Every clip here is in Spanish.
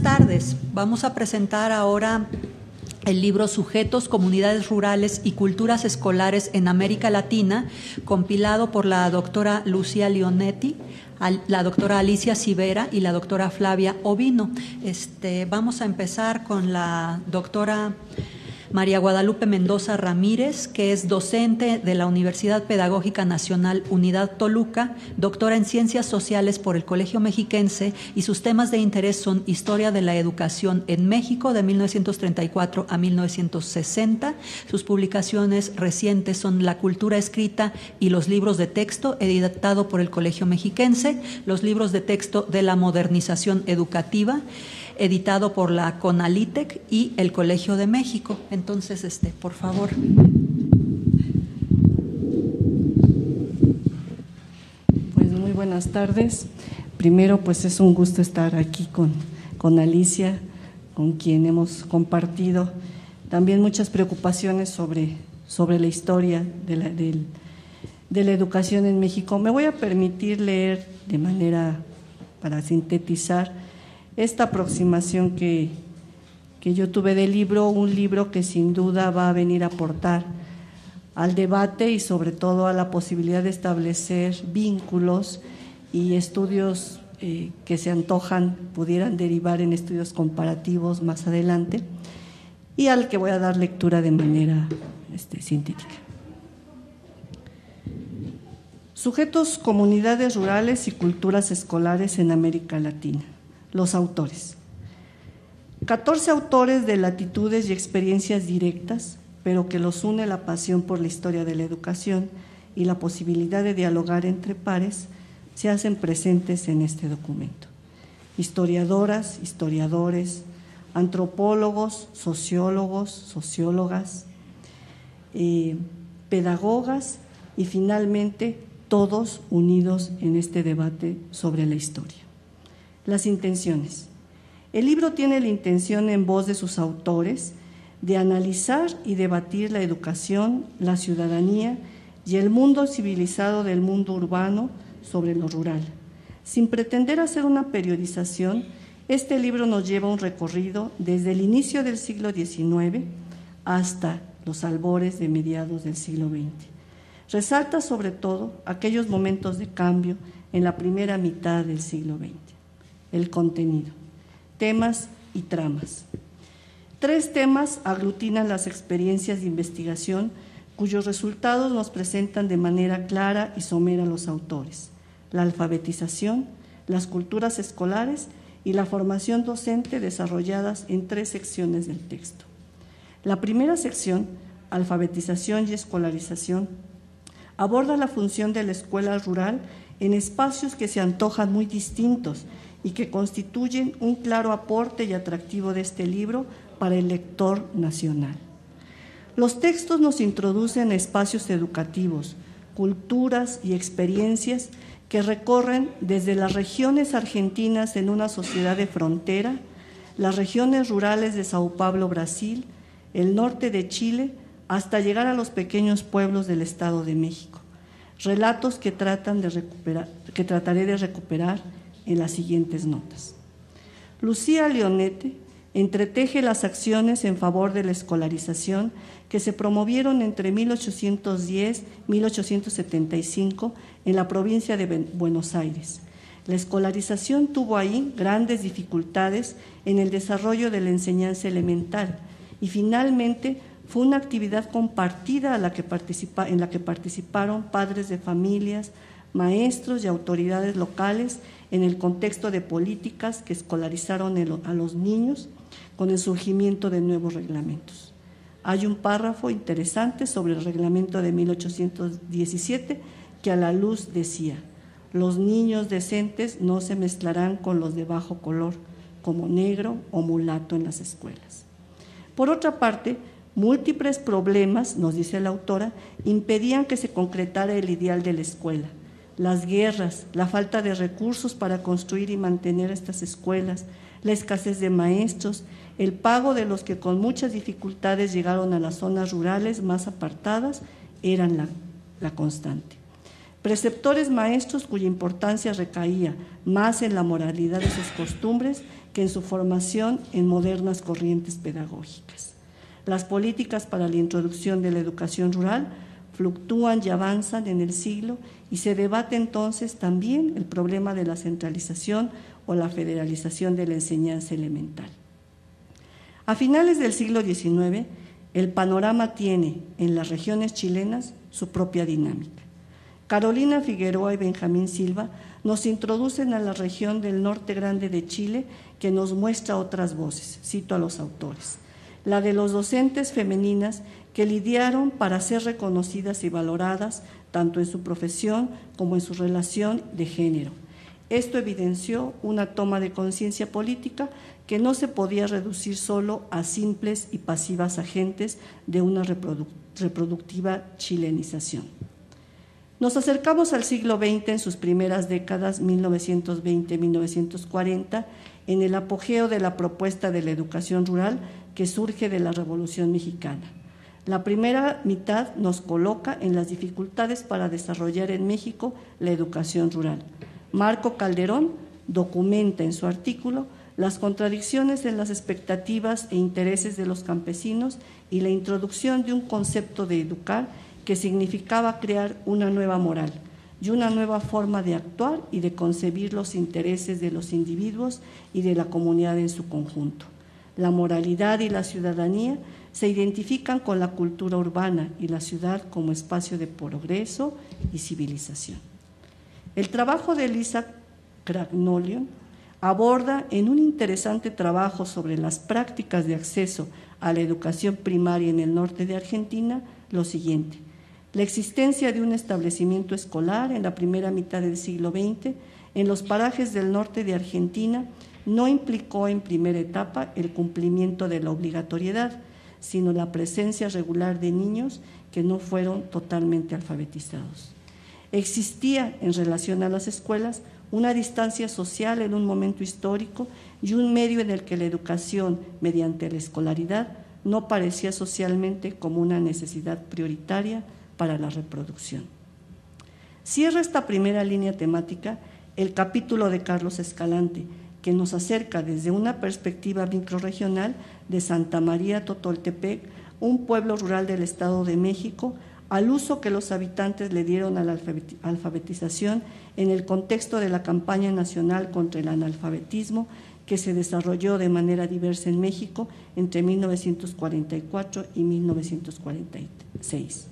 Buenas tardes. Vamos a presentar ahora el libro Sujetos, Comunidades Rurales y Culturas Escolares en América Latina, compilado por la doctora Lucía Lionetti, la doctora Alicia Civera y la doctora Flávia Obino. Vamos a empezar con la doctora María Guadalupe Mendoza Ramírez, que es docente de la Universidad Pedagógica Nacional Unidad Toluca, doctora en Ciencias Sociales por el Colegio Mexiquense, y sus temas de interés son Historia de la Educación en México de 1934 a 1960. Sus publicaciones recientes son La Cultura Escrita y los Libros de Texto, editado por el Colegio Mexiquense, los Libros de Texto de la Modernización Educativa, editado por la CONALITEG y el Colegio de México. Entonces, por favor. Pues muy buenas tardes. Primero, pues es un gusto estar aquí con Alicia, con quien hemos compartido también muchas preocupaciones sobre la historia de la educación en México. Me voy a permitir leer de manera para sintetizar esta aproximación que yo tuve del libro, un libro que sin duda va a venir a aportar al debate y sobre todo a la posibilidad de establecer vínculos y estudios que se antojan, pudieran derivar en estudios comparativos más adelante, y al que voy a dar lectura de manera sintética. Sujetos, comunidades rurales y culturas escolares en América Latina. Los autores. 14 autores de latitudes y experiencias directas, pero que los une la pasión por la historia de la educación y la posibilidad de dialogar entre pares, se hacen presentes en este documento. Historiadoras, historiadores, antropólogos, sociólogos, sociólogas, pedagogas y finalmente todos unidos en este debate sobre la historia. Las intenciones. El libro tiene la intención, en voz de sus autores, de analizar y debatir la educación, la ciudadanía y el mundo civilizado del mundo urbano sobre lo rural. Sin pretender hacer una periodización, este libro nos lleva a un recorrido desde el inicio del siglo XIX hasta los albores de mediados del siglo XX. Resalta sobre todo aquellos momentos de cambio en la primera mitad del siglo XX. El contenido, temas y tramas. Tres temas aglutinan las experiencias de investigación cuyos resultados nos presentan de manera clara y somera los autores: la alfabetización, las culturas escolares y la formación docente, desarrolladas en tres secciones del texto. La primera sección, alfabetización y escolarización, aborda la función de la escuela rural en espacios que se antojan muy distintos y que constituyen un claro aporte y atractivo de este libro para el lector nacional. Los textos nos introducen a espacios educativos, culturas y experiencias que recorren desde las regiones argentinas en una sociedad de frontera, las regiones rurales de São Paulo, Brasil, el norte de Chile, hasta llegar a los pequeños pueblos del Estado de México. Relatos que trataré de recuperar en las siguientes notas. Lucía Lionetti entreteje las acciones en favor de la escolarización que se promovieron entre 1810 y 1875 en la provincia de Buenos Aires. La escolarización tuvo ahí grandes dificultades en el desarrollo de la enseñanza elemental y finalmente fue una actividad compartida en la que participaron padres de familias, maestros y autoridades locales en el contexto de políticas que escolarizaron a los niños con el surgimiento de nuevos reglamentos. Hay un párrafo interesante sobre el reglamento de 1817 que a la luz decía: los niños decentes no se mezclarán con los de bajo color, como negro o mulato, en las escuelas. Por otra parte, múltiples problemas, nos dice la autora, impedían que se concretara el ideal de la escuela. Las guerras, la falta de recursos para construir y mantener estas escuelas, la escasez de maestros, el pago de los que con muchas dificultades llegaron a las zonas rurales más apartadas, eran la constante. Preceptores maestros cuya importancia recaía más en la moralidad de sus costumbres que en su formación en modernas corrientes pedagógicas. Las políticas para la introducción de la educación rural fluctúan y avanzan en el siglo y se debate entonces también el problema de la centralización o la federalización de la enseñanza elemental. A finales del siglo XIX, el panorama tiene en las regiones chilenas su propia dinámica. Carolina Figueroa y Benjamín Silva nos introducen a la región del norte grande de Chile que nos muestra otras voces, cito a los autores. La de los docentes femeninas que lidiaron para ser reconocidas y valoradas tanto en su profesión como en su relación de género. Esto evidenció una toma de conciencia política que no se podía reducir solo a simples y pasivas agentes de una reproductiva chilenización. Nos acercamos al siglo XX en sus primeras décadas, 1920-1940, en el apogeo de la propuesta de la educación rural que surge de la Revolución Mexicana. La primera mitad nos coloca en las dificultades para desarrollar en México la educación rural. Marco Calderón documenta en su artículo las contradicciones en las expectativas e intereses de los campesinos y la introducción de un concepto de educar que significaba crear una nueva moral y una nueva forma de actuar y de concebir los intereses de los individuos y de la comunidad en su conjunto. La moralidad y la ciudadanía se identifican con la cultura urbana y la ciudad como espacio de progreso y civilización. El trabajo de Elisa Cragnolio aborda en un interesante trabajo sobre las prácticas de acceso a la educación primaria en el norte de Argentina lo siguiente: la existencia de un establecimiento escolar en la primera mitad del siglo XX en los parajes del norte de Argentina no implicó en primera etapa el cumplimiento de la obligatoriedad, sino la presencia regular de niños que no fueron totalmente alfabetizados. Existía en relación a las escuelas una distancia social en un momento histórico y un medio en el que la educación mediante la escolaridad no parecía socialmente como una necesidad prioritaria para la reproducción. Cierra esta primera línea temática el capítulo de Carlos Escalante, que nos acerca desde una perspectiva microrregional de Santa María Totoltepec, un pueblo rural del Estado de México, al uso que los habitantes le dieron a la alfabetización en el contexto de la campaña nacional contra el analfabetismo que se desarrolló de manera diversa en México entre 1944 y 1946.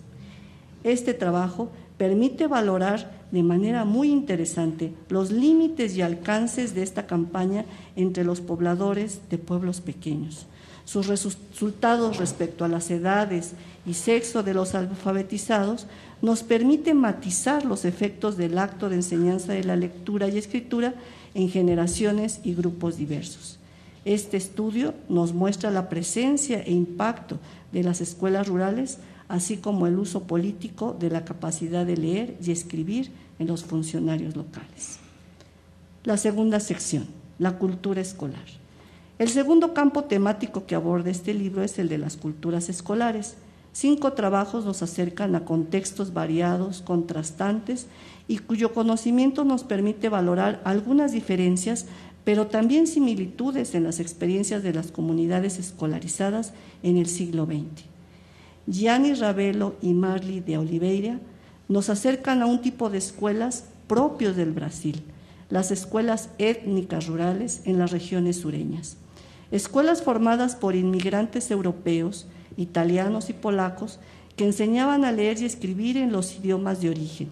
Este trabajo permite valorar de manera muy interesante los límites y alcances de esta campaña entre los pobladores de pueblos pequeños. Sus resultados respecto a las edades y sexo de los alfabetizados nos permite matizar los efectos del acto de enseñanza de la lectura y escritura en generaciones y grupos diversos. Este estudio nos muestra la presencia e impacto de las escuelas rurales, así como el uso político de la capacidad de leer y escribir en los funcionarios locales. La segunda sección, la cultura escolar. El segundo campo temático que aborda este libro es el de las culturas escolares. 5 trabajos nos acercan a contextos variados, contrastantes y cuyo conocimiento nos permite valorar algunas diferencias, pero también similitudes en las experiencias de las comunidades escolarizadas en el siglo XX. Gianni Rabelo y Marley de Oliveira nos acercan a un tipo de escuelas propios del Brasil, las escuelas étnicas rurales en las regiones sureñas. Escuelas formadas por inmigrantes europeos, italianos y polacos que enseñaban a leer y escribir en los idiomas de origen.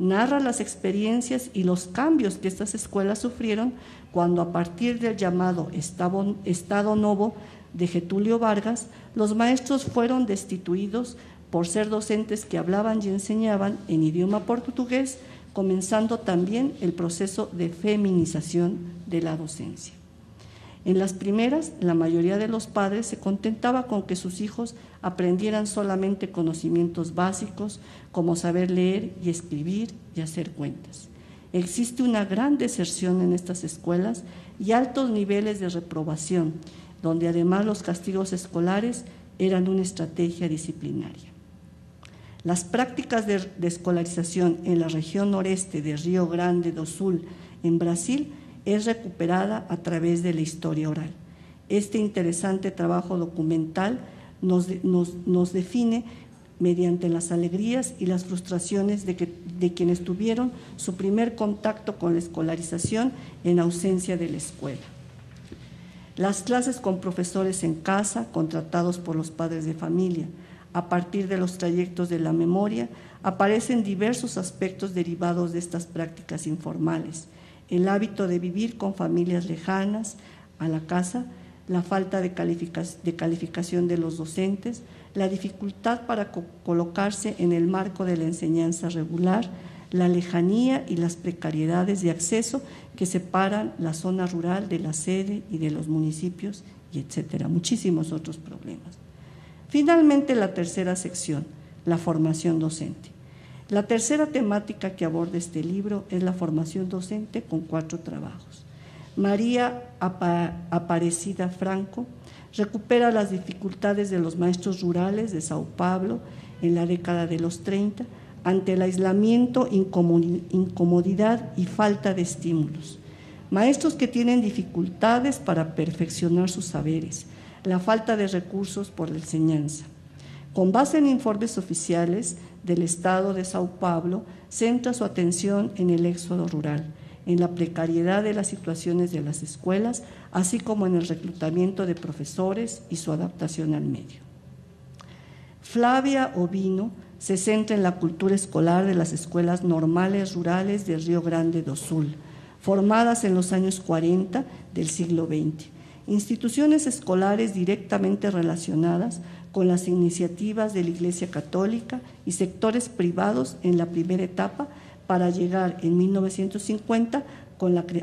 Narra las experiencias y los cambios que estas escuelas sufrieron cuando, a partir del llamado Estado Novo de Getulio Vargas, los maestros fueron destituidos por ser docentes que hablaban y enseñaban en idioma portugués, comenzando también el proceso de feminización de la docencia. En las primeras, la mayoría de los padres se contentaba con que sus hijos aprendieran solamente conocimientos básicos como saber leer y escribir y hacer cuentas. Existe una gran deserción en estas escuelas y altos niveles de reprobación, donde además los castigos escolares eran una estrategia disciplinaria. Las prácticas de escolarización en la región noreste de Río Grande do Sul, en Brasil, es recuperada a través de la historia oral. Este interesante trabajo documental nos define mediante las alegrías y las frustraciones de quienes tuvieron su primer contacto con la escolarización en ausencia de la escuela. Las clases con profesores en casa, contratados por los padres de familia. A partir de los trayectos de la memoria, aparecen diversos aspectos derivados de estas prácticas informales. El hábito de vivir con familias lejanas a la casa, la falta de calificación de los docentes, la dificultad para colocarse en el marco de la enseñanza regular, la lejanía y las precariedades de acceso que separan la zona rural de la sede y de los municipios, y etcétera. Muchísimos otros problemas. Finalmente, la tercera sección, la formación docente. La tercera temática que aborda este libro es la formación docente con 4 trabajos. María Aparecida Franco recupera las dificultades de los maestros rurales de São Paulo en la década de los 30 ante el aislamiento, incomodidad y falta de estímulos. Maestros que tienen dificultades para perfeccionar sus saberes, la falta de recursos por la enseñanza. Con base en informes oficiales del Estado de São Paulo, centra su atención en el éxodo rural, en la precariedad de las situaciones de las escuelas, así como en el reclutamiento de profesores y su adaptación al medio. Flávia Obino se centra en la cultura escolar de las escuelas normales rurales de Río Grande do Sul, formadas en los años 40 del siglo XX, instituciones escolares directamente relacionadas con las iniciativas de la Iglesia Católica y sectores privados en la primera etapa, para llegar en 1950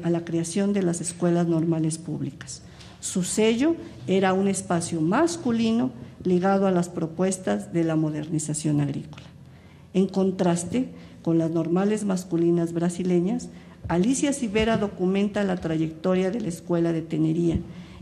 a la creación de las escuelas normales públicas. Su sello era un espacio masculino ligado a las propuestas de la modernización agrícola. En contraste con las normales masculinas brasileñas, Alicia Civera documenta la trayectoria de la Escuela de Tenería,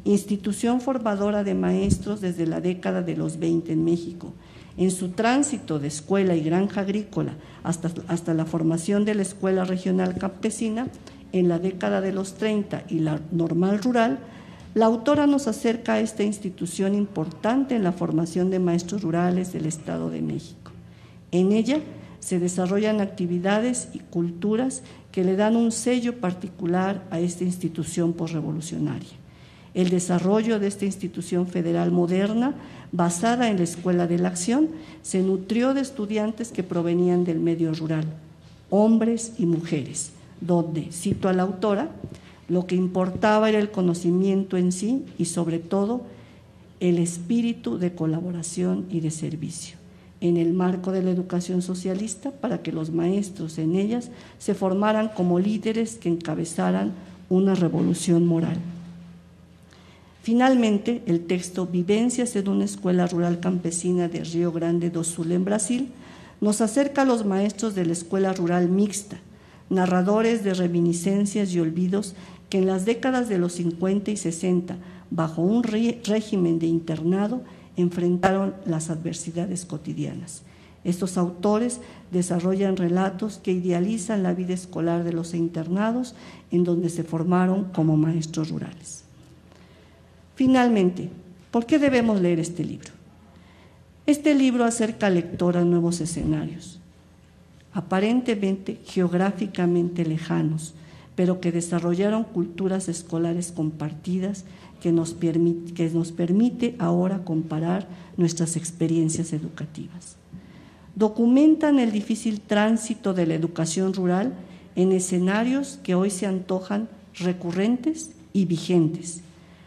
institución formadora de maestros desde la década de los 20 en México. En su tránsito de escuela y granja agrícola hasta la formación de la Escuela Regional Campesina, en la década de los 30 y la normal rural, la autora nos acerca a esta institución importante en la formación de maestros rurales del Estado de México. En ella se desarrollan actividades y culturas que le dan un sello particular a esta institución posrevolucionaria. El desarrollo de esta institución federal moderna, basada en la Escuela de la Acción, se nutrió de estudiantes que provenían del medio rural, hombres y mujeres, donde, cito a la autora, lo que importaba era el conocimiento en sí y, sobre todo, el espíritu de colaboración y de servicio, en el marco de la educación socialista, para que los maestros en ellas se formaran como líderes que encabezaran una revolución moral. Finalmente, el texto Vivencias en una escuela rural campesina de Río Grande do Sul en Brasil nos acerca a los maestros de la escuela rural mixta, narradores de reminiscencias y olvidos que en las décadas de los 50 y 60, bajo un régimen de internado, enfrentaron las adversidades cotidianas. Estos autores desarrollan relatos que idealizan la vida escolar de los internados en donde se formaron como maestros rurales. Finalmente, ¿por qué debemos leer este libro? Este libro acerca al lector a nuevos escenarios, aparentemente geográficamente lejanos, pero que desarrollaron culturas escolares compartidas que nos permite ahora comparar nuestras experiencias educativas. Documentan el difícil tránsito de la educación rural en escenarios que hoy se antojan recurrentes y vigentes.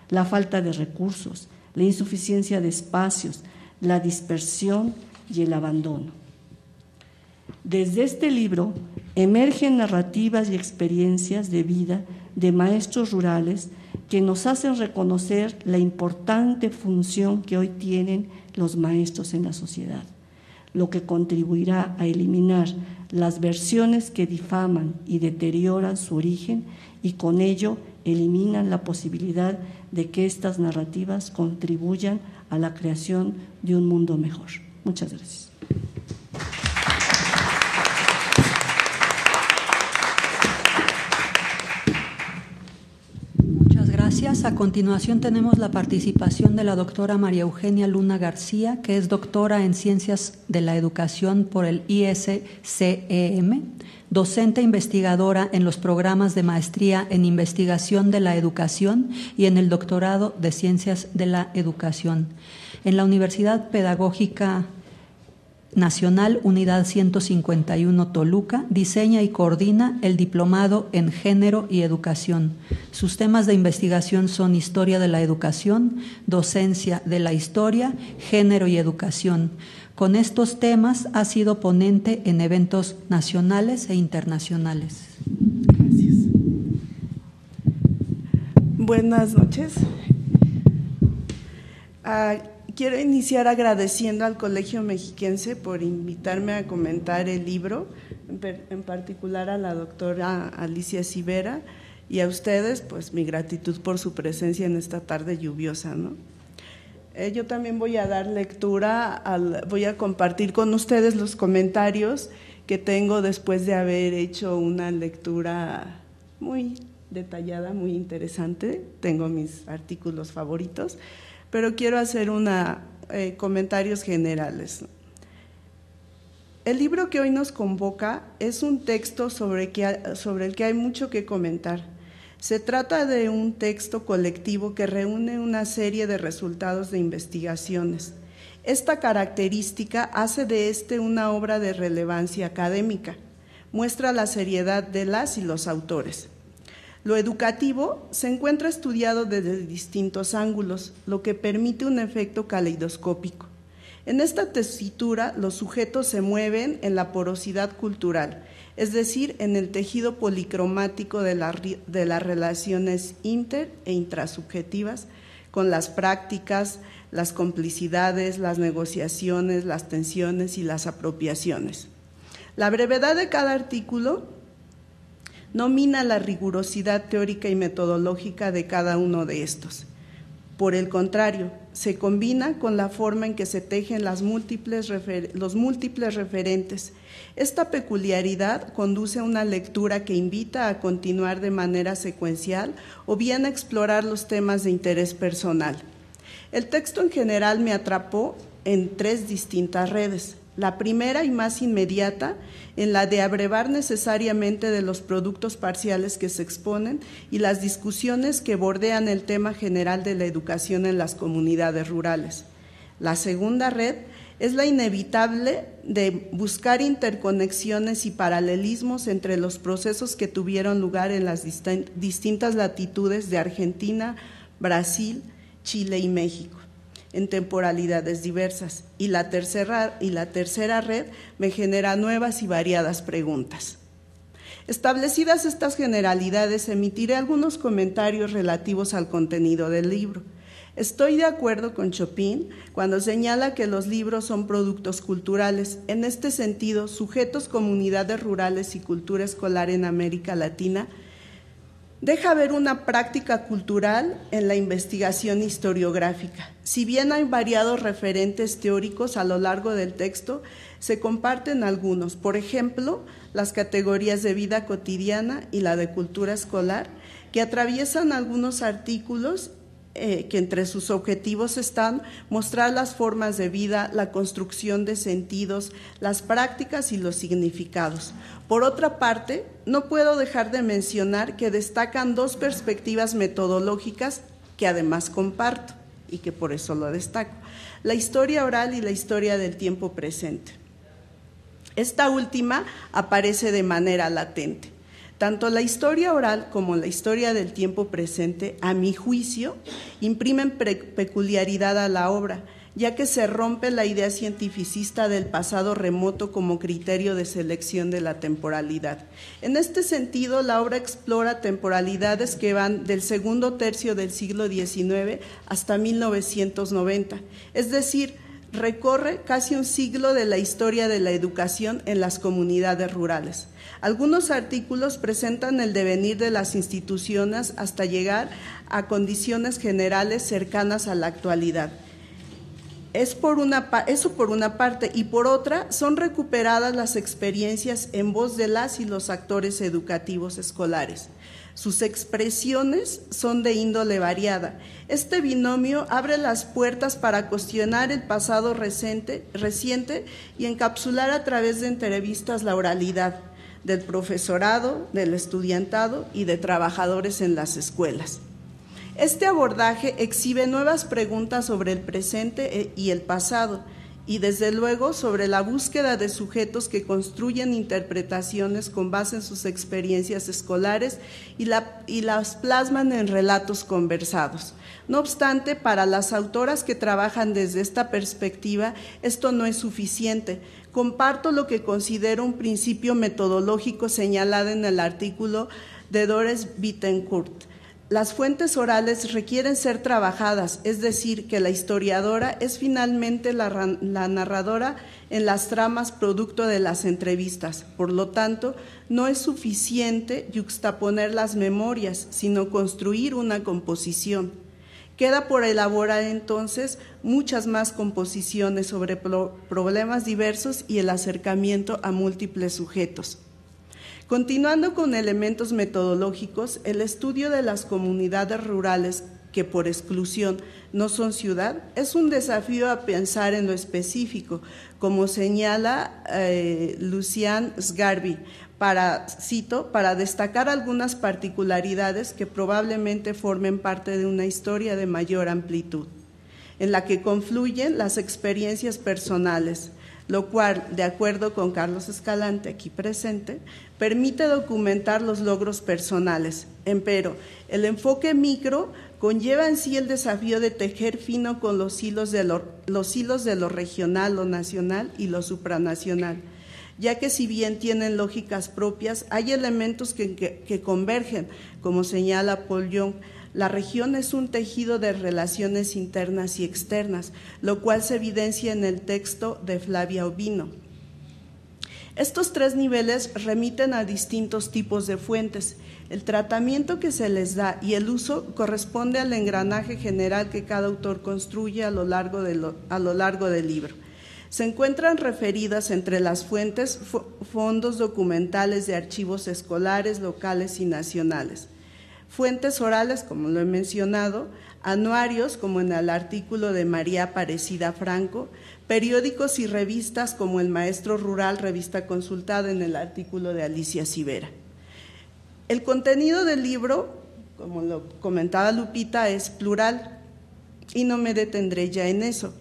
La falta de recursos, la insuficiencia de espacios, la dispersión y el abandono. Desde este libro emergen narrativas y experiencias de vida de maestros rurales que nos hacen reconocer la importante función que hoy tienen los maestros en la sociedad, lo que contribuirá a eliminar las versiones que difaman y deterioran su origen y con ello eliminan la posibilidad de que estas narrativas contribuyan a la creación de un mundo mejor. Muchas gracias. gracias. A continuación tenemos la participación de la doctora María Eugenia Luna García, que es doctora en Ciencias de la Educación por el ISCEM, docente investigadora en los programas de maestría en Investigación de la Educación y en el doctorado de Ciencias de la Educación en la Universidad Pedagógica Nacional Unidad 151 Toluca. Diseña y coordina el Diplomado en Género y Educación. Sus temas de investigación son Historia de la Educación, Docencia de la Historia, Género y Educación. Con estos temas ha sido ponente en eventos nacionales e internacionales. Gracias. Buenas noches. Quiero iniciar agradeciendo al Colegio Mexiquense por invitarme a comentar el libro, en particular a la doctora Alicia Civera, y a ustedes, pues mi gratitud por su presencia en esta tarde lluviosa, ¿no? Yo también voy a dar lectura, voy a compartir con ustedes los comentarios que tengo después de haber hecho una lectura muy detallada, muy interesante. Tengo mis artículos favoritos, pero quiero hacer comentarios generales. El libro que hoy nos convoca es un texto sobre el que hay mucho que comentar. Se trata de un texto colectivo que reúne una serie de resultados de investigaciones. Esta característica hace de este una obra de relevancia académica. Muestra la seriedad de las y los autores. Lo educativo se encuentra estudiado desde distintos ángulos, lo que permite un efecto caleidoscópico. En esta tesitura, los sujetos se mueven en la porosidad cultural, es decir, en el tejido policromático de las relaciones inter- e intrasubjetivas, con las prácticas, las complicidades, las negociaciones, las tensiones y las apropiaciones. La brevedad de cada artículo no mina la rigurosidad teórica y metodológica de cada uno de estos. Por el contrario, se combina con la forma en que se tejen los múltiples referentes. Esta peculiaridad conduce a una lectura que invita a continuar de manera secuencial o bien a explorar los temas de interés personal. El texto en general me atrapó en tres distintas redes. La primera y más inmediata, en la de abrevar necesariamente de los productos parciales que se exponen y las discusiones que bordean el tema general de la educación en las comunidades rurales. La segunda red es la inevitable de buscar interconexiones y paralelismos entre los procesos que tuvieron lugar en las distintas latitudes de Argentina, Brasil, Chile y México, en temporalidades diversas. Y la tercera red me genera nuevas y variadas preguntas. Establecidas estas generalidades, emitiré algunos comentarios relativos al contenido del libro. Estoy de acuerdo con Chopin cuando señala que los libros son productos culturales. En este sentido, sujetos, comunidades rurales y cultura escolar en América Latina deja ver una práctica cultural en la investigación historiográfica. Si bien hay variados referentes teóricos a lo largo del texto, se comparten algunos, por ejemplo, las categorías de vida cotidiana y la de cultura escolar, que atraviesan algunos artículos que entre sus objetivos están mostrar las formas de vida, la construcción de sentidos, las prácticas y los significados. Por otra parte, no puedo dejar de mencionar que destacan dos perspectivas metodológicas que además comparto y que por eso lo destaco: la historia oral y la historia del tiempo presente. Esta última aparece de manera latente. Tanto la historia oral como la historia del tiempo presente, a mi juicio, imprimen peculiaridad a la obra, ya que se rompe la idea cientificista del pasado remoto como criterio de selección de la temporalidad. En este sentido, la obra explora temporalidades que van del segundo tercio del siglo XIX hasta 1990, es decir, recorre casi un siglo de la historia de la educación en las comunidades rurales. Algunos artículos presentan el devenir de las instituciones hasta llegar a condiciones generales cercanas a la actualidad. Eso por una parte, y por otra son recuperadas las experiencias en voz de las y los actores educativos escolares. Sus expresiones son de índole variada. Este binomio abre las puertas para cuestionar el pasado reciente y encapsular a través de entrevistas la oralidad del profesorado, del estudiantado y de trabajadores en las escuelas. Este abordaje exhibe nuevas preguntas sobre el presente y el pasado, y desde luego sobre la búsqueda de sujetos que construyen interpretaciones con base en sus experiencias escolares y las plasman en relatos conversados. No obstante, para las autoras que trabajan desde esta perspectiva, esto no es suficiente. Comparto lo que considero un principio metodológico señalado en el artículo de Doris Bittencourt. Las fuentes orales requieren ser trabajadas, es decir, que la historiadora es finalmente la narradora en las tramas producto de las entrevistas. Por lo tanto, no es suficiente yuxtaponer las memorias, sino construir una composición. Queda por elaborar entonces muchas más composiciones sobre problemas diversos y el acercamiento a múltiples sujetos. Continuando con elementos metodológicos, el estudio de las comunidades rurales que por exclusión no son ciudad es un desafío a pensar en lo específico, como señala Luciane Sgarbi, para destacar algunas particularidades que probablemente formen parte de una historia de mayor amplitud, en la que confluyen las experiencias personales, lo cual, de acuerdo con Carlos Escalante, aquí presente, permite documentar los logros personales. Empero, el enfoque micro conlleva en sí el desafío de tejer fino con los hilos de lo regional, lo nacional y lo supranacional, ya que si bien tienen lógicas propias, hay elementos que convergen, como señala Paul Young. La región es un tejido de relaciones internas y externas, lo cual se evidencia en el texto de Flávia Obino. Estos tres niveles remiten a distintos tipos de fuentes. El tratamiento que se les da y el uso corresponde al engranaje general que cada autor construye a lo largo del libro. Se encuentran referidas entre las fuentes fondos documentales de archivos escolares, locales y nacionales. Fuentes orales, como lo he mencionado, anuarios, como en el artículo de María Aparecida Franco, periódicos y revistas, como El Maestro Rural, revista consultada en el artículo de Alicia Civera. El contenido del libro, como lo comentaba Lupita, es plural y no me detendré ya en eso.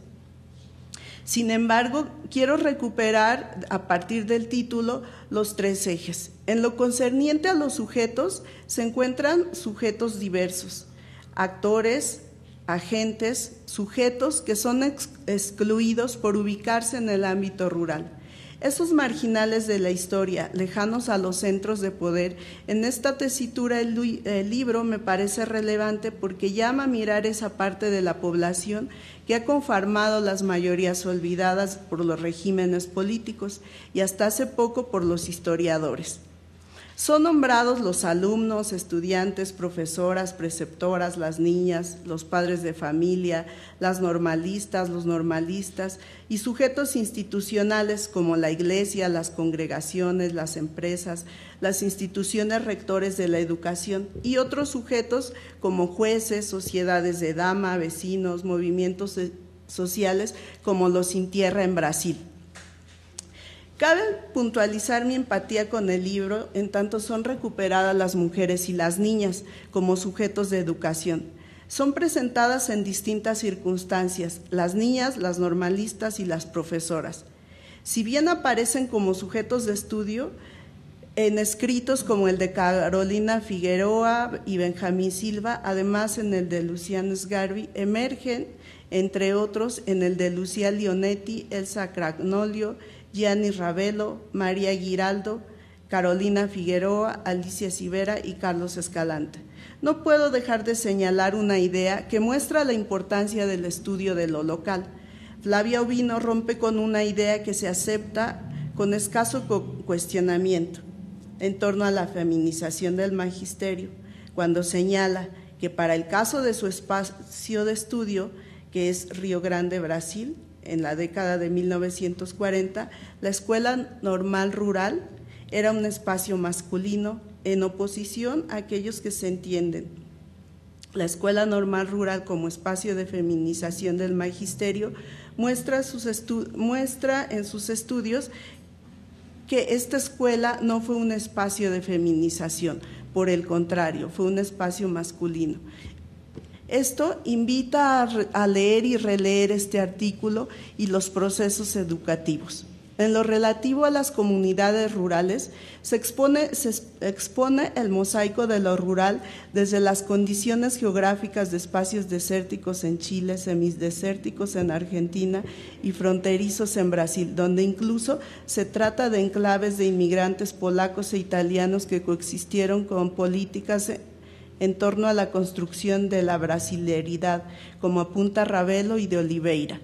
Sin embargo, quiero recuperar, a partir del título, los tres ejes. En lo concerniente a los sujetos, se encuentran sujetos diversos, actores, agentes, sujetos que son excluidos por ubicarse en el ámbito rural. Esos marginales de la historia, lejanos a los centros de poder, en esta tesitura el libro me parece relevante porque llama a mirar esa parte de la población que ha conformado las mayorías olvidadas por los regímenes políticos y hasta hace poco por los historiadores. Son nombrados los alumnos, estudiantes, profesoras, preceptoras, las niñas, los padres de familia, las normalistas, los normalistas y sujetos institucionales como la iglesia, las congregaciones, las empresas, las instituciones rectores de la educación y otros sujetos como jueces, sociedades de dama, vecinos, movimientos sociales como los Sin Tierra en Brasil. Cabe puntualizar mi empatía con el libro en tanto son recuperadas las mujeres y las niñas como sujetos de educación. Son presentadas en distintas circunstancias, las niñas, las normalistas y las profesoras. Si bien aparecen como sujetos de estudio en escritos como el de Carolina Figueroa y Benjamín Silva, además en el de Luciane Sgarbi, emergen, entre otros, en el de Lucía Lionetti, Elisa Cragnolio, Gianni Rabelo, María Giraldo, Carolina Figueroa, Alicia Civera y Carlos Escalante. No puedo dejar de señalar una idea que muestra la importancia del estudio de lo local. Flávia Obino rompe con una idea que se acepta con escaso cuestionamiento en torno a la feminización del magisterio, cuando señala que para el caso de su espacio de estudio, que es Río Grande, Brasil, en la década de 1940, la escuela normal rural era un espacio masculino en oposición a aquellos que se entienden la Escuela Normal Rural como espacio de feminización del magisterio, muestra en sus estudios que esta escuela no fue un espacio de feminización, por el contrario, fue un espacio masculino. Esto invita a leer y releer este artículo y los procesos educativos. En lo relativo a las comunidades rurales, se expone el mosaico de lo rural desde las condiciones geográficas de espacios desérticos en Chile, semidesérticos en Argentina y fronterizos en Brasil, donde incluso se trata de enclaves de inmigrantes polacos e italianos que coexistieron con políticas en torno a la construcción de la brasileridad, como apunta Rabelo y de Oliveira.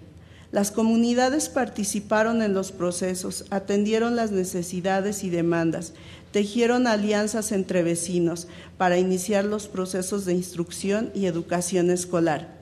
Las comunidades participaron en los procesos, atendieron las necesidades y demandas, tejieron alianzas entre vecinos para iniciar los procesos de instrucción y educación escolar.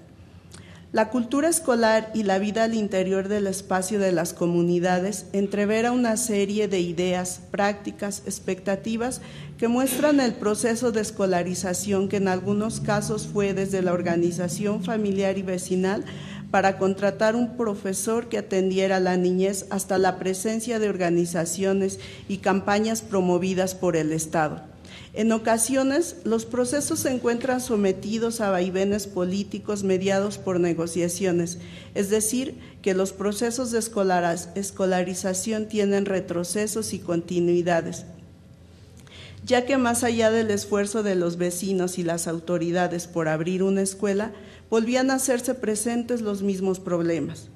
La cultura escolar y la vida al interior del espacio de las comunidades entrevera una serie de ideas, prácticas, expectativas que muestran el proceso de escolarización que en algunos casos fue desde la organización familiar y vecinal para contratar un profesor que atendiera a la niñez hasta la presencia de organizaciones y campañas promovidas por el Estado. En ocasiones, los procesos se encuentran sometidos a vaivenes políticos mediados por negociaciones, es decir, que los procesos de escolarización tienen retrocesos y continuidades, ya que más allá del esfuerzo de los vecinos y las autoridades por abrir una escuela, volvían a hacerse presentes los mismos problemas.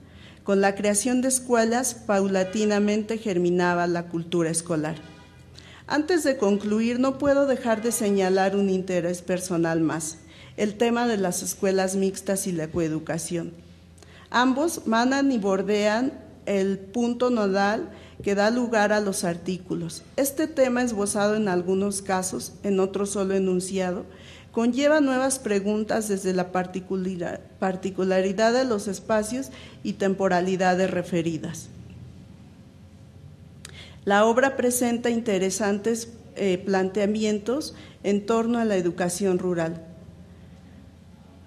Con la creación de escuelas, paulatinamente germinaba la cultura escolar. Antes de concluir, no puedo dejar de señalar un interés personal más, el tema de las escuelas mixtas y la coeducación. Ambos manan y bordean el punto nodal que da lugar a los artículos. Este tema, esbozado en algunos casos, en otros solo enunciado, conlleva nuevas preguntas desde la particularidad de los espacios y temporalidades referidas. La obra presenta interesantes planteamientos en torno a la educación rural.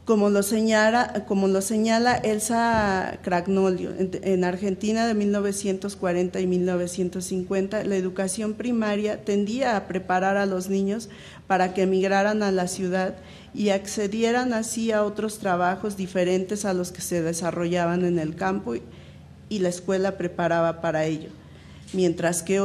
Como lo señala Elisa Cragnolio, en Argentina de 1940 y 1950, la educación primaria tendía a preparar a los niños para que emigraran a la ciudad y accedieran así a otros trabajos diferentes a los que se desarrollaban en el campo y la escuela preparaba para ello. Mientras que,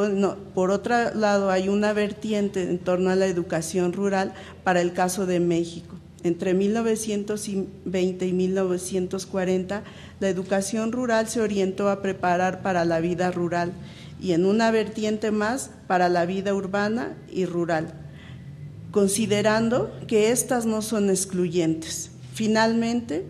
por otro lado, hay una vertiente en torno a la educación rural para el caso de México. Entre 1920 y 1940, la educación rural se orientó a preparar para la vida rural y en una vertiente más para la vida urbana y rural, considerando que estas no son excluyentes. Finalmente,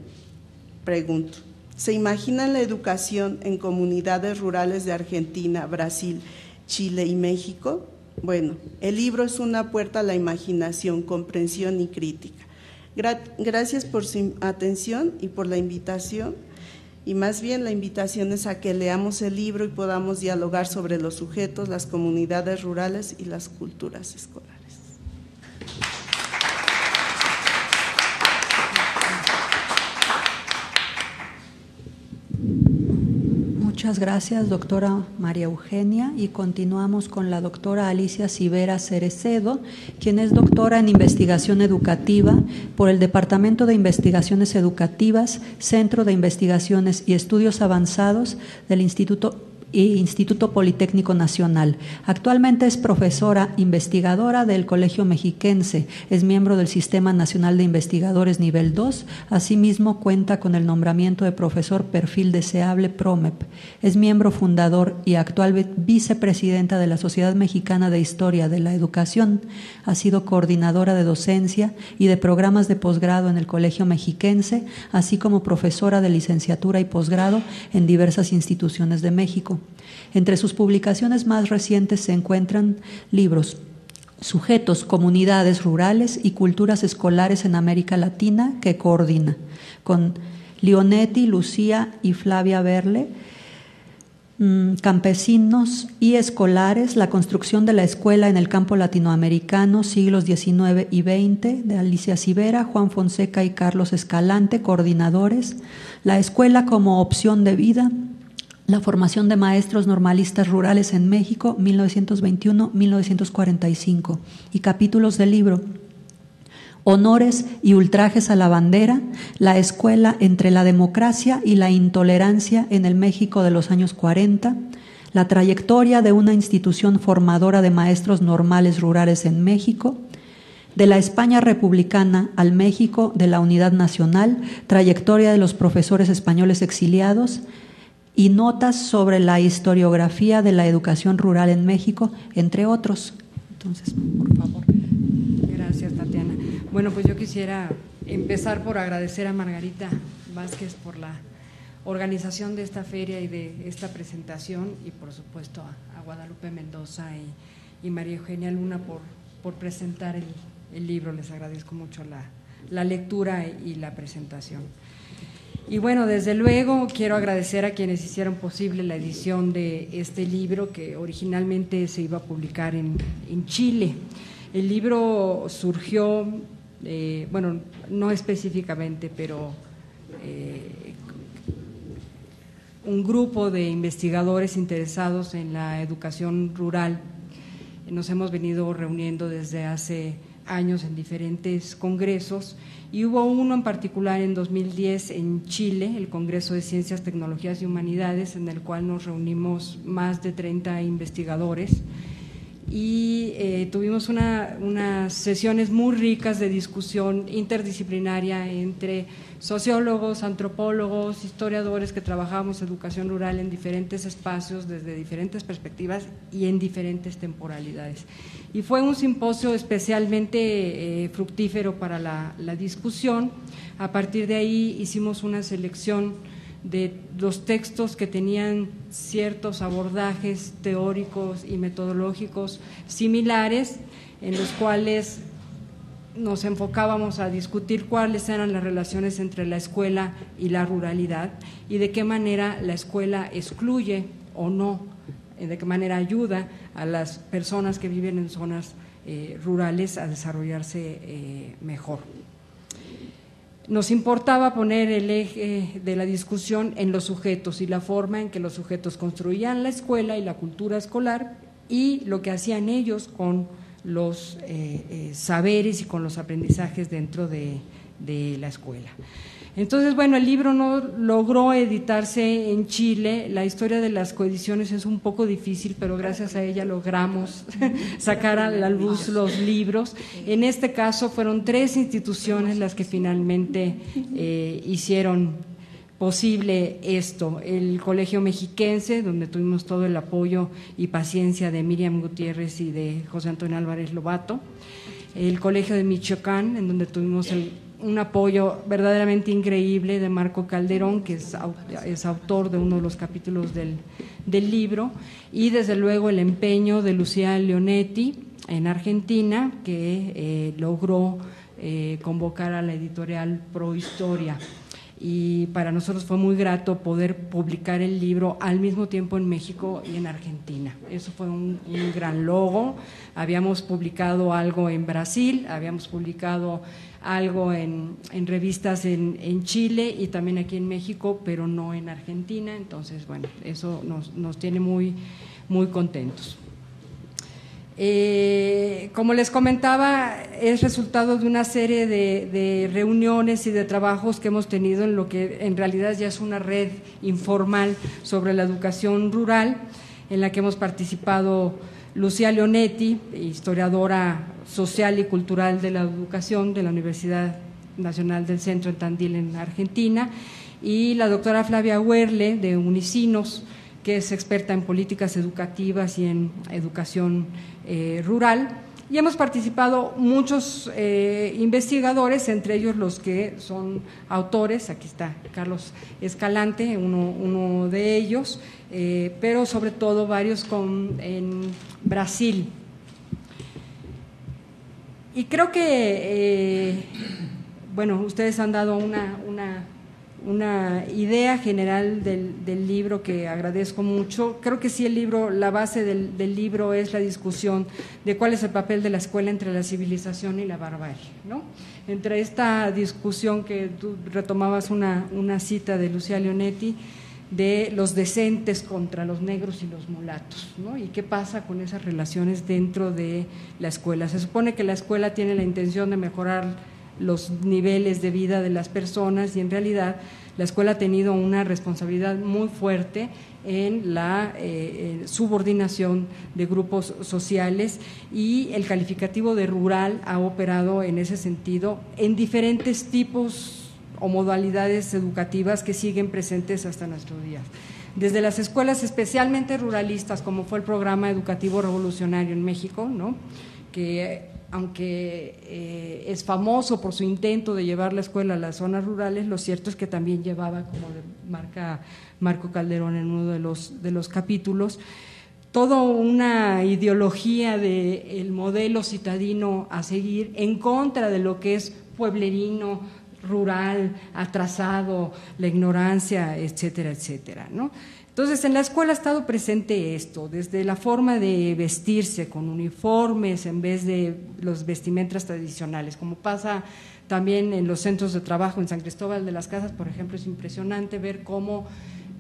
pregunto, ¿se imaginan la educación en comunidades rurales de Argentina, Brasil, Chile y México? Bueno, el libro es una puerta a la imaginación, comprensión y crítica. Gracias por su atención y por la invitación, y más bien la invitación es a que leamos el libro y podamos dialogar sobre los sujetos, las comunidades rurales y las culturas escolares. Muchas gracias, doctora María Eugenia, y continuamos con la doctora Alicia Civera Cerecedo, quien es doctora en Investigación Educativa por el Departamento de Investigaciones Educativas, Centro de Investigaciones y Estudios Avanzados del Instituto Politécnico Nacional. Actualmente es profesora investigadora del Colegio Mexiquense, es miembro del Sistema Nacional de Investigadores Nivel 2, asimismo cuenta con el nombramiento de profesor perfil deseable PROMEP. Es miembro fundador y actual vicepresidenta de la Sociedad Mexicana de Historia de la Educación. Ha sido coordinadora de docencia y de programas de posgrado en el Colegio Mexiquense, así como profesora de licenciatura y posgrado en diversas instituciones de México. Entre sus publicaciones más recientes se encuentran libros: Sujetos, Comunidades Rurales y Culturas Escolares en América Latina, que coordina con Lionetti, Lucía y Flavia Werle, campesinos y escolares, la construcción de la escuela en el campo latinoamericano, siglos XIX y XX, de Alicia Civera, Juan Fonseca y Carlos Escalante, coordinadores, la escuela como opción de vida, la formación de maestros normalistas rurales en México, 1921-1945, y capítulos del libro Honores y ultrajes a la bandera, la escuela entre la democracia y la intolerancia en el México de los años 40, la trayectoria de una institución formadora de maestros normales rurales en México, de la España republicana al México de la Unidad Nacional, trayectoria de los profesores españoles exiliados y notas sobre la historiografía de la educación rural en México, entre otros. Entonces, por favor. Gracias, Tatiana. Bueno, pues yo quisiera empezar por agradecer a Margarita Vázquez por la organización de esta feria y de esta presentación, y por supuesto a Guadalupe Mendoza y María Eugenia Luna por presentar el libro. Les agradezco mucho la lectura y la presentación. Y bueno, desde luego quiero agradecer a quienes hicieron posible la edición de este libro, que originalmente se iba a publicar en Chile. El libro surgió, bueno, no específicamente, pero un grupo de investigadores interesados en la educación rural. Nos hemos venido reuniendo desde hace años en diferentes congresos, y hubo uno en particular en 2010 en Chile, el Congreso de Ciencias, Tecnologías y Humanidades, en el cual nos reunimos más de 30 investigadores y tuvimos unas sesiones muy ricas de discusión interdisciplinaria entre sociólogos, antropólogos, historiadores que trabajamos educación rural en diferentes espacios, desde diferentes perspectivas y en diferentes temporalidades. Y fue un simposio especialmente fructífero para la discusión. A partir de ahí hicimos una selección de los textos que tenían ciertos abordajes teóricos y metodológicos similares, en los cuales nos enfocábamos a discutir cuáles eran las relaciones entre la escuela y la ruralidad, y de qué manera la escuela excluye o no, de qué manera ayuda a las personas que viven en zonas rurales a desarrollarse mejor. Nos importaba poner el eje de la discusión en los sujetos y la forma en que los sujetos construían la escuela y la cultura escolar, y lo que hacían ellos con los saberes y con los aprendizajes dentro de la escuela. Entonces, bueno, el libro no logró editarse en Chile. La historia de las coediciones es un poco difícil, pero gracias a ella logramos sacar a la luz los libros. En este caso fueron 3 instituciones las que finalmente hicieron posible esto. El Colegio Mexiquense, donde tuvimos todo el apoyo y paciencia de Miriam Gutiérrez y de José Antonio Álvarez Lobato. El Colegio de Michoacán, en donde tuvimos un apoyo verdaderamente increíble de Marco Calderón, que es autor de uno de los capítulos del libro, y desde luego el empeño de Lucía Lionetti en Argentina, que logró convocar a la editorial Pro Historia. Y para nosotros fue muy grato poder publicar el libro al mismo tiempo en México y en Argentina. Eso fue un gran logro. Habíamos publicado algo en Brasil, habíamos publicado algo en revistas en Chile y también aquí en México, pero no en Argentina. Entonces, bueno, eso nos tiene muy, muy contentos. Como les comentaba, es resultado de una serie de reuniones y de trabajos que hemos tenido en lo que en realidad ya es una red informal sobre la educación rural, en la que hemos participado Lucía Lionetti, historiadora social y cultural de la educación de la Universidad Nacional del Centro en Tandil, en Argentina, y la doctora Flavia Werle, de Unicinos, que es experta en políticas educativas y en educación rural. Y hemos participado muchos investigadores, entre ellos los que son autores. Aquí está Carlos Escalante, uno de ellos, pero sobre todo varios en Brasil. Y creo que, bueno, ustedes han dado una una idea general del libro que agradezco mucho. Creo que sí, el libro, la base del libro es la discusión de cuál es el papel de la escuela entre la civilización y la barbarie, ¿no? Entre esta discusión que tú retomabas una cita de Lucía Lionetti, de los decentes contra los negros y los mulatos, ¿no? ¿Y qué pasa con esas relaciones dentro de la escuela? Se supone que la escuela tiene la intención de mejorar los niveles de vida de las personas, y en realidad la escuela ha tenido una responsabilidad muy fuerte en la subordinación de grupos sociales, y el calificativo de rural ha operado en ese sentido en diferentes tipos o modalidades educativas que siguen presentes hasta nuestros días. Desde las escuelas especialmente ruralistas, como fue el programa educativo revolucionario en México, ¿no?, que aunque es famoso por su intento de llevar la escuela a las zonas rurales, lo cierto es que también llevaba, como marca Marco Calderón en uno de los capítulos, toda una ideología del modelo citadino a seguir, en contra de lo que es pueblerino, rural, atrasado, la ignorancia, etcétera, etcétera, ¿no? Entonces, en la escuela ha estado presente esto, desde la forma de vestirse con uniformes en vez de los vestimentas tradicionales, como pasa también en los centros de trabajo en San Cristóbal de las Casas, por ejemplo. Es impresionante ver cómo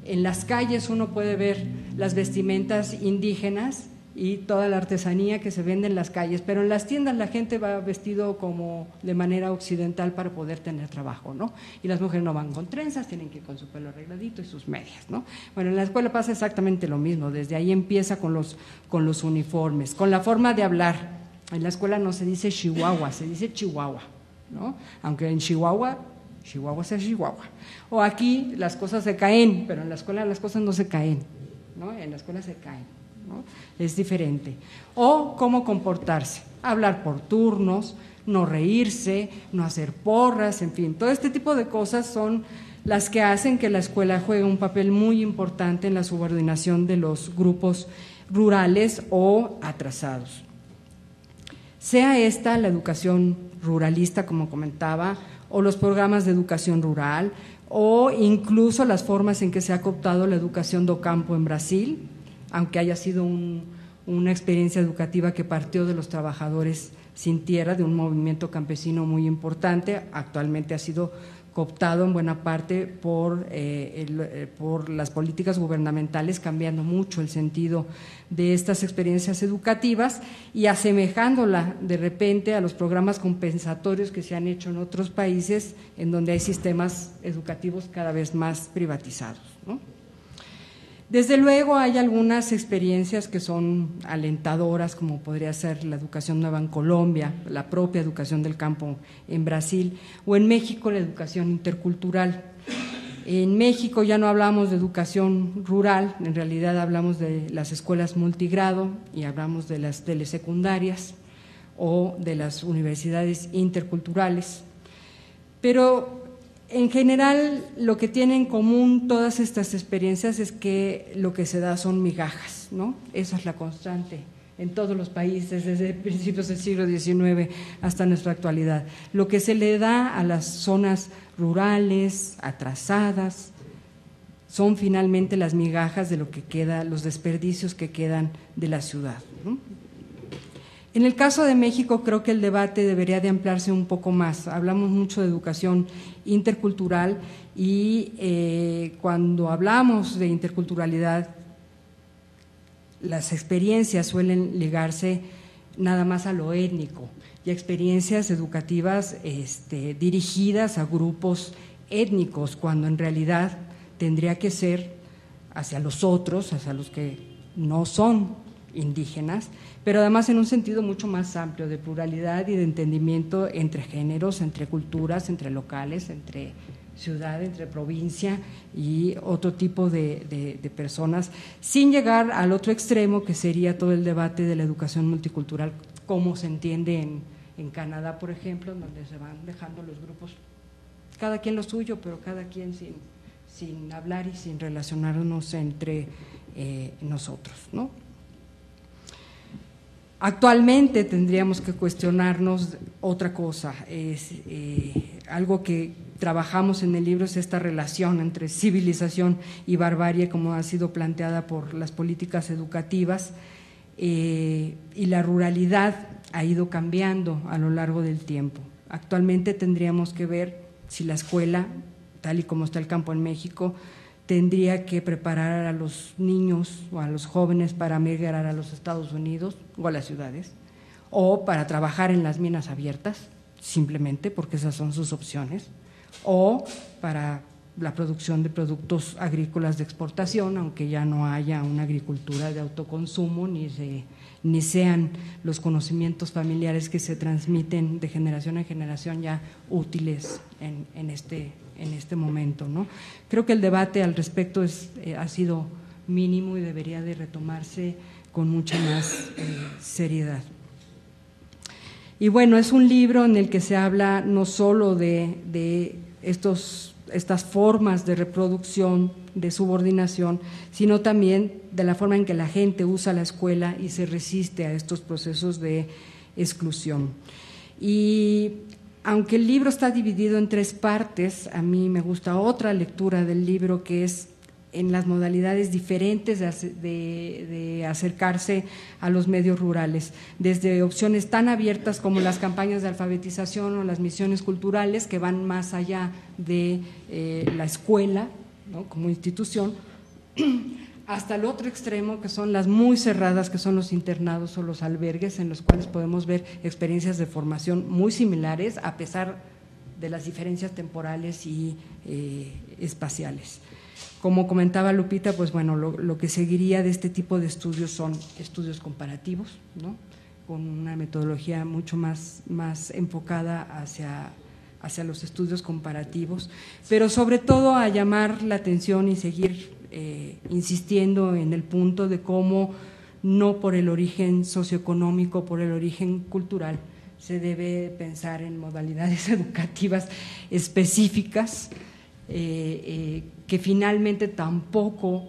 en las calles uno puede ver las vestimentas indígenas y toda la artesanía que se vende en las calles, pero en las tiendas la gente va vestido como de manera occidental para poder tener trabajo, ¿no? Y las mujeres no van con trenzas, tienen que ir con su pelo arregladito y sus medias, ¿no? Bueno, en la escuela pasa exactamente lo mismo, desde ahí empieza con los uniformes, con la forma de hablar. En la escuela no se dice Chihuahua, se dice Chihuahua, ¿no? Aunque en Chihuahua sea Chihuahua. O aquí las cosas se caen, pero en la escuela las cosas no se caen, ¿no? En la escuela se caen, ¿no? Es diferente. O cómo comportarse, hablar por turnos, no reírse, no hacer porras, en fin, todo este tipo de cosas son las que hacen que la escuela juegue un papel muy importante en la subordinación de los grupos rurales o atrasados. Sea esta la educación ruralista, como comentaba, o los programas de educación rural, o incluso las formas en que se ha cooptado la educación do campo en Brasil, aunque haya sido una experiencia educativa que partió de los trabajadores sin tierra, de un movimiento campesino muy importante, actualmente ha sido cooptado en buena parte por las políticas gubernamentales, cambiando mucho el sentido de estas experiencias educativas y asemejándola de repente a los programas compensatorios que se han hecho en otros países, en donde hay sistemas educativos cada vez más privatizados, ¿no? Desde luego hay algunas experiencias que son alentadoras, como podría ser la educación nueva en Colombia, la propia educación del campo en Brasil, o en México la educación intercultural. En México ya no hablamos de educación rural, en realidad hablamos de las escuelas multigrado y hablamos de las telesecundarias o de las universidades interculturales. Pero en general, lo que tienen en común todas estas experiencias es que lo que se da son migajas, ¿no? Esa es la constante en todos los países, desde principios del siglo XIX hasta nuestra actualidad. Lo que se le da a las zonas rurales, atrasadas, son finalmente las migajas de lo que queda, los desperdicios que quedan de la ciudad, ¿no? En el caso de México, creo que el debate debería de ampliarse un poco más. Hablamos mucho de educación intercultural y cuando hablamos de interculturalidad, las experiencias suelen ligarse nada más a lo étnico, y experiencias educativas dirigidas a grupos étnicos, cuando en realidad tendría que ser hacia los otros, hacia los que no son indígenas, pero además en un sentido mucho más amplio de pluralidad y de entendimiento entre géneros, entre culturas, entre locales, entre ciudad, entre provincia y otro tipo de personas, sin llegar al otro extremo que sería todo el debate de la educación multicultural, como se entiende en Canadá, por ejemplo, donde se van dejando los grupos, cada quien lo suyo, pero cada quien sin hablar y sin relacionarnos entre nosotros, ¿no? Actualmente tendríamos que cuestionarnos otra cosa, es algo que trabajamos en el libro es esta relación entre civilización y barbarie, como ha sido planteada por las políticas educativas, y la ruralidad ha ido cambiando a lo largo del tiempo. Actualmente tendríamos que ver si la escuela, tal y como está el campo en México, tendría que preparar a los niños o a los jóvenes para migrar a los Estados Unidos o a las ciudades, o para trabajar en las minas abiertas, simplemente porque esas son sus opciones, o para la producción de productos agrícolas de exportación, aunque ya no haya una agricultura de autoconsumo, ni sean los conocimientos familiares que se transmiten de generación en generación ya útiles en este momento, ¿no? Creo que el debate al respecto ha sido mínimo y debería de retomarse con mucha más seriedad. Y bueno, es un libro en el que se habla no solo de estas formas de reproducción, de subordinación, sino también de la forma en que la gente usa la escuela y se resiste a estos procesos de exclusión. Y aunque el libro está dividido en tres partes, a mí me gusta otra lectura del libro, que es en las modalidades diferentes de acercarse a los medios rurales, desde opciones tan abiertas como las campañas de alfabetización o las misiones culturales, que van más allá de la escuela, ¿no?, como institución, hasta el otro extremo, que son las muy cerradas, que son los internados o los albergues, en los cuales podemos ver experiencias de formación muy similares a pesar de las diferencias temporales y espaciales. Como comentaba Lupita, pues bueno, lo que seguiría de este tipo de estudios son estudios comparativos, ¿no?, con una metodología mucho más enfocada hacia los estudios comparativos, pero sobre todo a llamar la atención y seguir insistiendo en el punto de cómo no por el origen socioeconómico, por el origen cultural, se debe pensar en modalidades educativas específicas que finalmente tampoco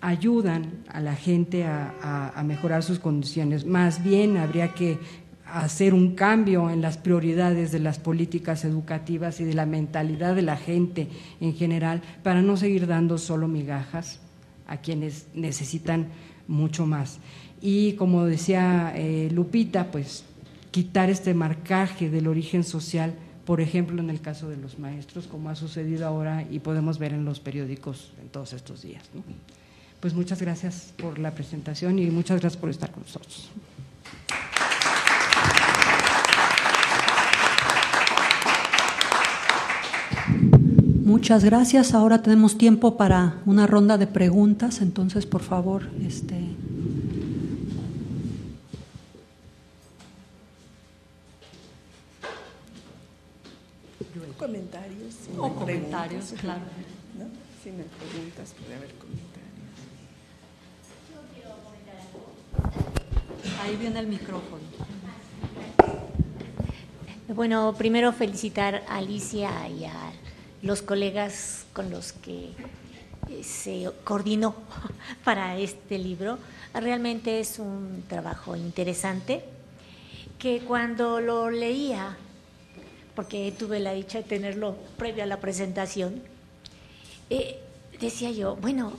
ayudan a la gente a mejorar sus condiciones. Más bien habría que hacer un cambio en las prioridades de las políticas educativas y de la mentalidad de la gente en general, para no seguir dando solo migajas a quienes necesitan mucho más. Y como decía Lupita, pues quitar este marcaje del origen social, por ejemplo en el caso de los maestros, como ha sucedido ahora y podemos ver en los periódicos en todos estos días, ¿no? Pues muchas gracias por la presentación y muchas gracias por estar con nosotros. Muchas gracias. Ahora tenemos tiempo para una ronda de preguntas, entonces por favor, comentarios. Si o comentarios, claro. ¿No? Si me preguntas, puede haber comentarios. Yo quiero comentar algo. Ahí viene el micrófono. Bueno, primero felicitar a Alicia y a los colegas con los que se coordinó para este libro. Realmente es un trabajo interesante que cuando lo leía, porque tuve la dicha de tenerlo previo a la presentación, decía yo, bueno,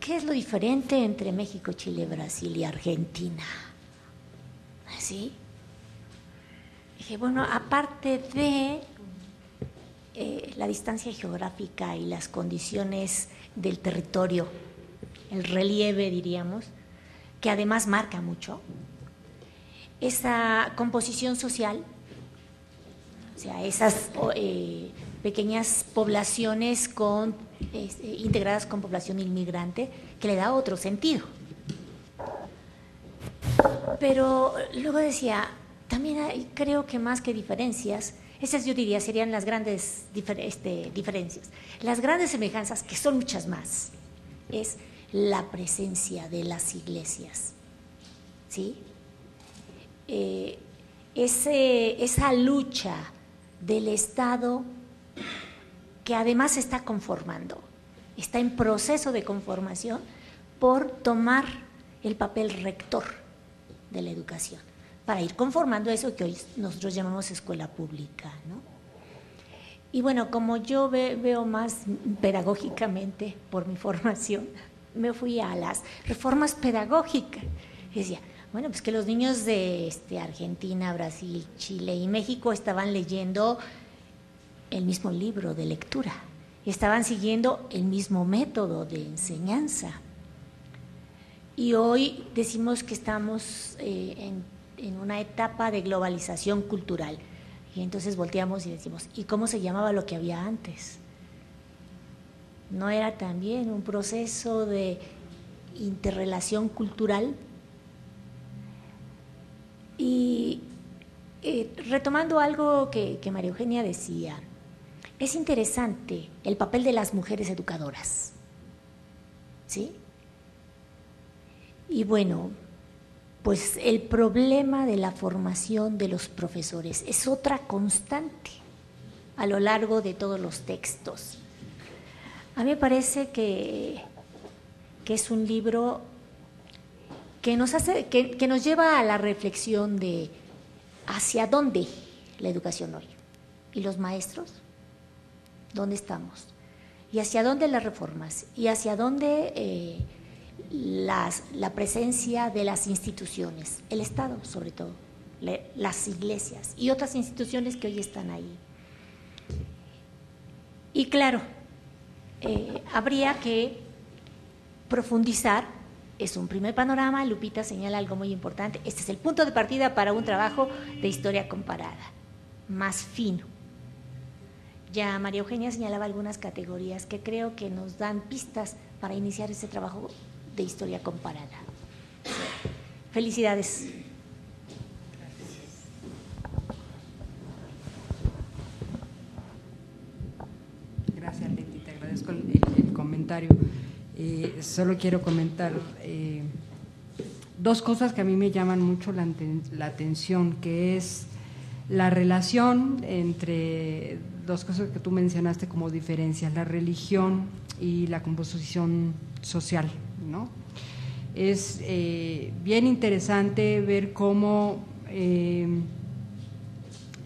¿qué es lo diferente entre México, Chile, Brasil y Argentina? ¿Sí? Dije, bueno, aparte de la distancia geográfica y las condiciones del territorio, el relieve, diríamos, que además marca mucho, esa composición social, o sea, esas pequeñas poblaciones integradas con población inmigrante, que le da otro sentido. Pero luego decía, también creo que más que diferencias, esas yo diría serían las grandes diferencias. Las grandes semejanzas, que son muchas más, es la presencia de las iglesias, ¿sí? Esa lucha del Estado, que además se está conformando, está en proceso de conformación, por tomar el papel rector de la educación, para ir conformando eso que hoy nosotros llamamos escuela pública, ¿no? Y bueno, como yo veo más pedagógicamente por mi formación, me fui a las reformas pedagógicas. Y decía, bueno, pues que los niños de Argentina, Brasil, Chile y México estaban leyendo el mismo libro de lectura, estaban siguiendo el mismo método de enseñanza. Y hoy decimos que estamos en una etapa de globalización cultural. Y entonces volteamos y decimos, ¿y cómo se llamaba lo que había antes? ¿No era también un proceso de interrelación cultural? Y retomando algo que María Eugenia decía, es interesante el papel de las mujeres educadoras, ¿sí? Y bueno, pues el problema de la formación de los profesores es otra constante a lo largo de todos los textos. A mí me parece que es un libro que nos hace, que nos lleva a la reflexión de hacia dónde la educación hoy. ¿Y los maestros? ¿Dónde estamos? ¿Y hacia dónde las reformas? ¿Y hacia dónde la presencia de las instituciones, el Estado sobre todo, las iglesias y otras instituciones que hoy están ahí? Y claro, habría que profundizar, es un primer panorama, Lupita señala algo muy importante, este es el punto de partida para un trabajo de historia comparada, más fino. Ya María Eugenia señalaba algunas categorías que creo que nos dan pistas para iniciar ese trabajo de historia comparada. Felicidades. Gracias, Leti, te agradezco el comentario. Solo quiero comentar dos cosas que a mí me llaman mucho la atención, que es la relación entre dos cosas que tú mencionaste como diferencias, la religión y la composición social, ¿no? Es bien interesante ver cómo en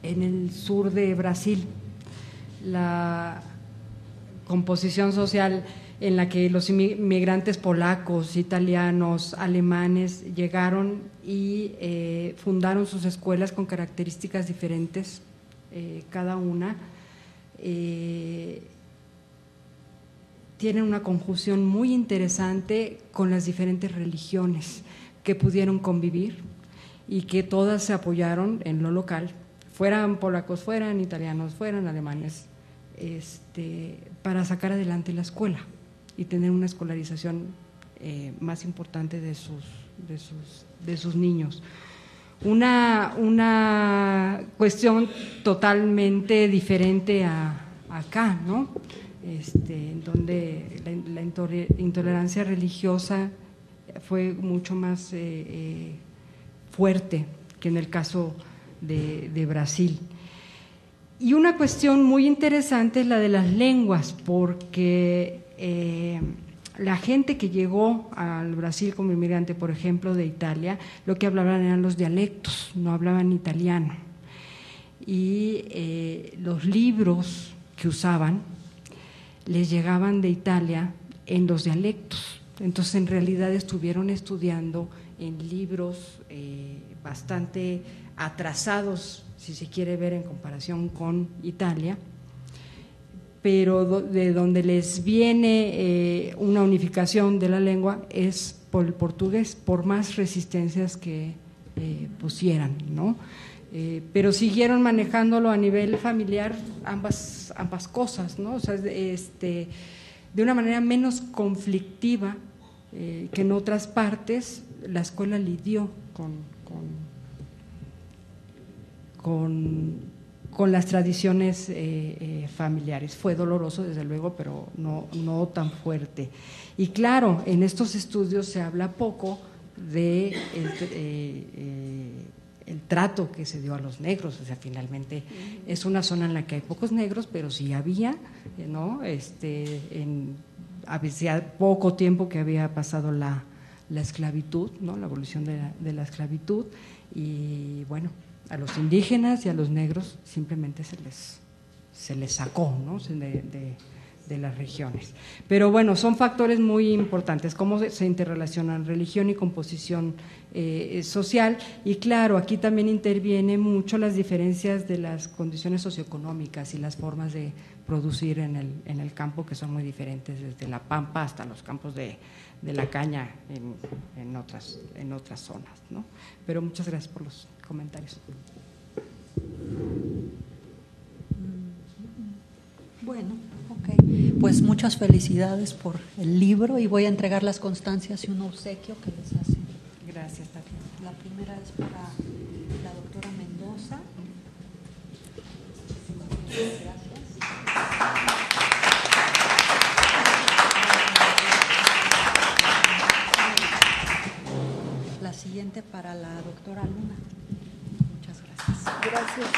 el sur de Brasil la composición social en la que los inmigrantes polacos, italianos, alemanes llegaron y fundaron sus escuelas con características diferentes, cada una, tienen una conjunción muy interesante con las diferentes religiones que pudieron convivir y que todas se apoyaron en lo local, fueran polacos, fueran italianos, fueran alemanes, para sacar adelante la escuela y tener una escolarización más importante de sus niños. Una cuestión totalmente diferente a acá, ¿no? En donde la intolerancia religiosa fue mucho más fuerte que en el caso de Brasil. Y una cuestión muy interesante es la de las lenguas, porque la gente que llegó al Brasil como inmigrante, por ejemplo, de Italia, lo que hablaban eran los dialectos, no hablaban italiano. Y los libros que usaban les llegaban de Italia en los dialectos. Entonces, en realidad estuvieron estudiando en libros bastante atrasados, si se quiere ver en comparación con Italia, pero de donde les viene una unificación de la lengua es por el portugués, por más resistencias que pusieran, ¿no? Pero siguieron manejándolo a nivel familiar ambas cosas, ¿no? O sea, de una manera menos conflictiva que en otras partes, la escuela lidió con las tradiciones familiares. Fue doloroso, desde luego, pero no tan fuerte. Y claro, en estos estudios se habla poco de el trato que se dio a los negros. O sea, finalmente es una zona en la que hay pocos negros, pero sí había, ¿no? Había poco tiempo que había pasado la esclavitud, ¿no? La abolición de la esclavitud, y bueno, a los indígenas y a los negros simplemente se le sacó, ¿no?, de las regiones. Pero bueno, son factores muy importantes, cómo se interrelacionan religión y composición social, y claro, aquí también intervienen mucho las diferencias de las condiciones socioeconómicas y las formas de producir en el campo, que son muy diferentes desde la Pampa hasta los campos de la caña en otras zonas, ¿no? Pero muchas gracias por los comentarios. Bueno, ok, pues muchas felicidades por el libro, y voy a entregar las constancias y un obsequio que les hacen. Gracias, Tatiana. La primera es para la doctora Mendoza. Gracias. La siguiente para la doctora Luna. Muchas gracias. Gracias.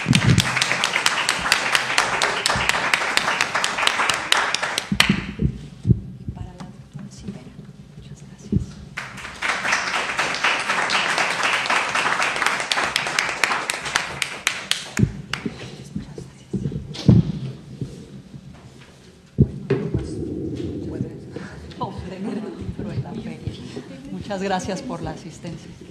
Gracias por la asistencia.